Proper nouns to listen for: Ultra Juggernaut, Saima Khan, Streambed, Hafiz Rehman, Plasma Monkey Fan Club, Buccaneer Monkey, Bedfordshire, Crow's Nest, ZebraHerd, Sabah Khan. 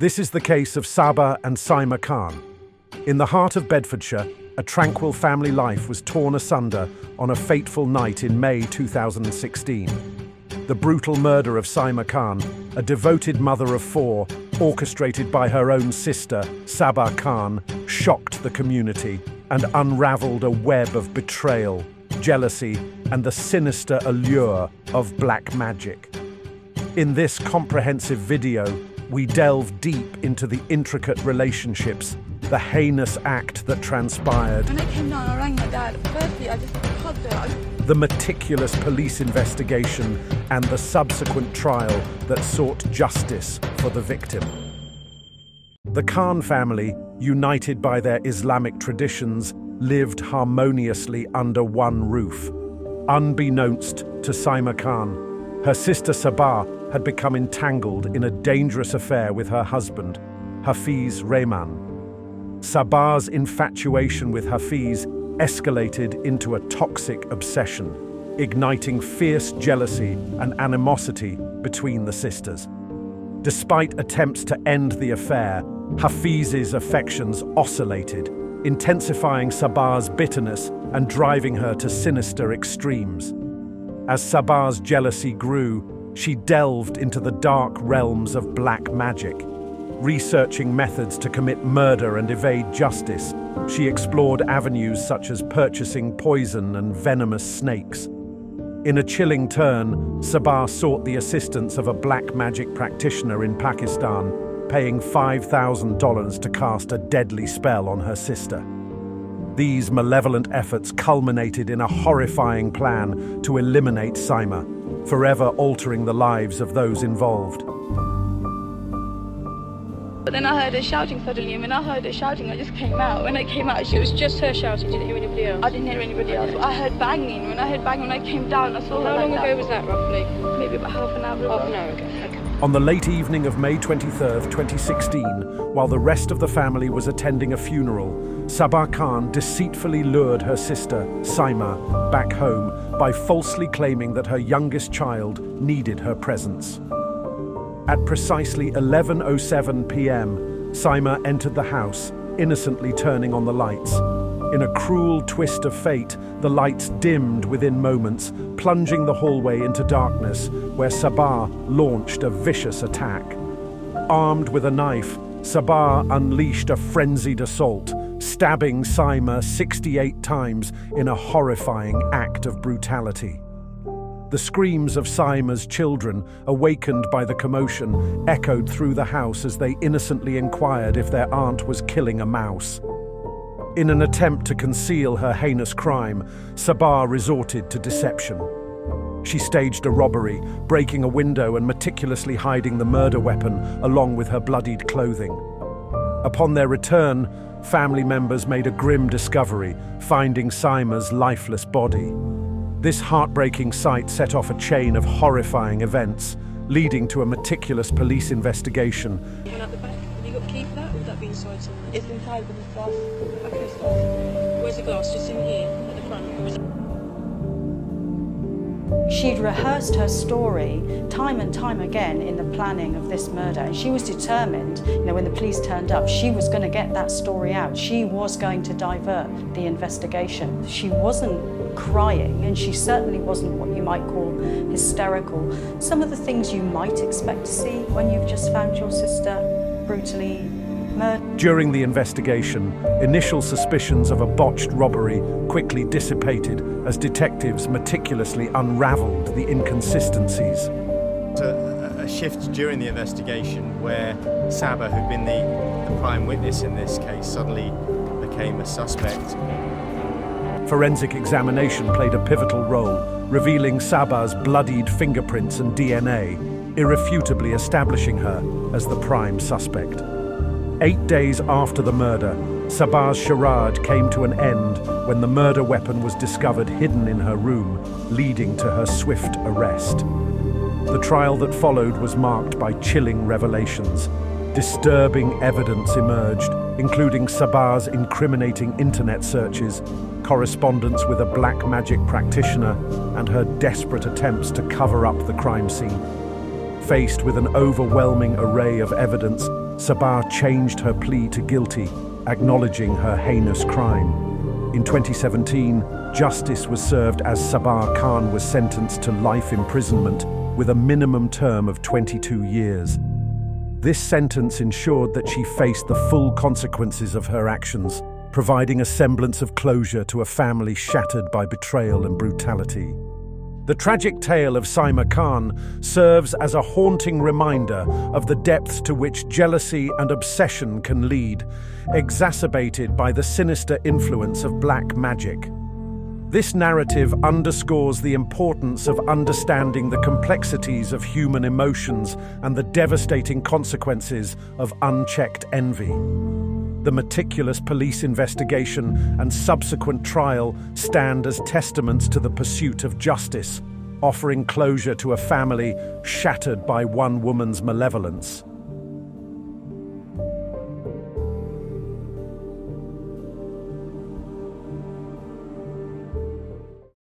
This is the case of Sabah and Saima Khan. In the heart of Bedfordshire, a tranquil family life was torn asunder on a fateful night in May 2016. The brutal murder of Saima Khan, a devoted mother of four, orchestrated by her own sister, Sabah Khan, shocked the community and unraveled a web of betrayal, jealousy, and the sinister allure of black magic. In this comprehensive video, we delve deep into the intricate relationships, the heinous act that transpired. When I came down, I rang my dad. Firstly, I just can't do it. The meticulous police investigation and the subsequent trial that sought justice for the victim. The Khan family, united by their Islamic traditions, lived harmoniously under one roof. Unbeknownst to Saima Khan, her sister Sabah had become entangled in a dangerous affair with her husband, Hafiz Rehman. Sabah's infatuation with Hafiz escalated into a toxic obsession, igniting fierce jealousy and animosity between the sisters. Despite attempts to end the affair, Hafiz's affections oscillated, intensifying Sabah's bitterness and driving her to sinister extremes. As Sabah's jealousy grew, she delved into the dark realms of black magic. Researching methods to commit murder and evade justice, she explored avenues such as purchasing poison and venomous snakes. In a chilling turn, Sabah sought the assistance of a black magic practitioner in Pakistan, paying $5,000 to cast a deadly spell on her sister. These malevolent efforts culminated in a horrifying plan to eliminate Saima, forever altering the lives of those involved. But then I heard her shouting suddenly, and when I heard her shouting, I just came out. When I came out, she was just her shouting. She didn't hear anybody else. I didn't hear anybody else. I heard banging. When I heard banging, when I came down, I saw her. How long ago was that, roughly? Maybe about half an hour ago. Half an hour ago, okay. On the late evening of May 23rd, 2016, while the rest of the family was attending a funeral, Sabah Khan deceitfully lured her sister, Saima, back home by falsely claiming that her youngest child needed her presence. At precisely 11:07 p.m., Saima entered the house, innocently turning on the lights. In a cruel twist of fate, the lights dimmed within moments, plunging the hallway into darkness, where Sabah launched a vicious attack. Armed with a knife, Sabah unleashed a frenzied assault, stabbing Saima 68 times in a horrifying act of brutality. The screams of Saima's children, awakened by the commotion, echoed through the house as they innocently inquired if their aunt was killing a mouse. In an attempt to conceal her heinous crime, Sabah resorted to deception. She staged a robbery, breaking a window and meticulously hiding the murder weapon along with her bloodied clothing. Upon their return, family members made a grim discovery, finding Saima's lifeless body. This heartbreaking sight set off a chain of horrifying events, leading to a meticulous police investigation. At the back, have you got to keep that, or would that be inside somewhere? It's inside with the glass. Okay, so where's the glass? Just in here, at the front. She'd rehearsed her story time and time again in the planning of this murder, and she was determined, you know, when the police turned up, she was going to get that story out. She was going to divert the investigation. She wasn't crying, and she certainly wasn't what you might call hysterical. Some of the things you might expect to see when you've just found your sister brutally murdered. During the investigation, initial suspicions of a botched robbery quickly dissipated as detectives meticulously unraveled the inconsistencies. A shift during the investigation where Sabah, who'd been the prime witness in this case, suddenly became a suspect. Forensic examination played a pivotal role, revealing Sabah's bloodied fingerprints and DNA, irrefutably establishing her as the prime suspect. 8 days after the murder, Sabah's charade came to an end when the murder weapon was discovered hidden in her room, leading to her swift arrest. The trial that followed was marked by chilling revelations. Disturbing evidence emerged, including Sabah's incriminating internet searches, correspondence with a black magic practitioner, and her desperate attempts to cover up the crime scene. Faced with an overwhelming array of evidence, Sabah changed her plea to guilty, acknowledging her heinous crime. In 2017, justice was served as Sabah Khan was sentenced to life imprisonment with a minimum term of 22 years. This sentence ensured that she faced the full consequences of her actions, providing a semblance of closure to a family shattered by betrayal and brutality. The tragic tale of Saima Khan serves as a haunting reminder of the depths to which jealousy and obsession can lead, exacerbated by the sinister influence of black magic. This narrative underscores the importance of understanding the complexities of human emotions and the devastating consequences of unchecked envy. The meticulous police investigation and subsequent trial stand as testaments to the pursuit of justice, offering closure to a family shattered by one woman's malevolence.